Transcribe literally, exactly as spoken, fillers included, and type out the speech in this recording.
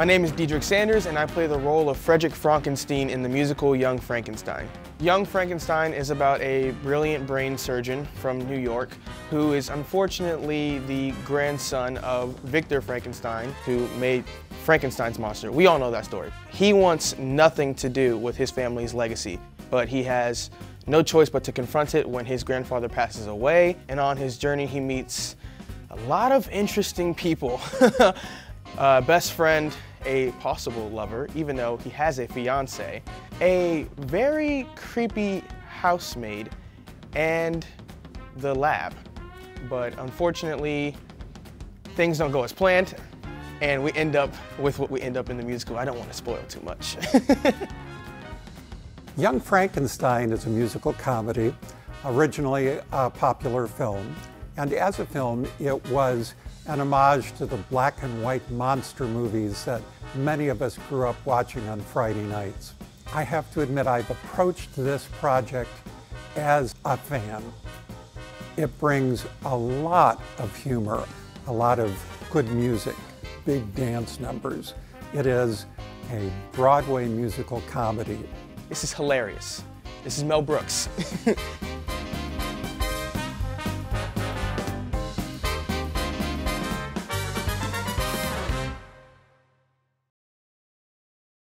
My name is Diedrich Sanders, and I play the role of Frederick Frankenstein in the musical Young Frankenstein. Young Frankenstein is about a brilliant brain surgeon from New York who is unfortunately the grandson of Victor Frankenstein, who made Frankenstein's monster. We all know that story. He wants nothing to do with his family's legacy, but he has no choice but to confront it when his grandfather passes away, and on his journey he meets a lot of interesting people. uh, best friend, a possible lover, even though he has a fiance, a very creepy housemaid, and the lab. But unfortunately, things don't go as planned, and we end up with what we end up in the musical. I don't want to spoil too much. Young Frankenstein is a musical comedy, originally a popular film, and as a film, it was an homage to the black and white monster movies that many of us grew up watching on Friday nights. I have to admit, I've approached this project as a fan. It brings a lot of humor, a lot of good music, big dance numbers. It is a Broadway musical comedy. This is hilarious. This is Mel Brooks.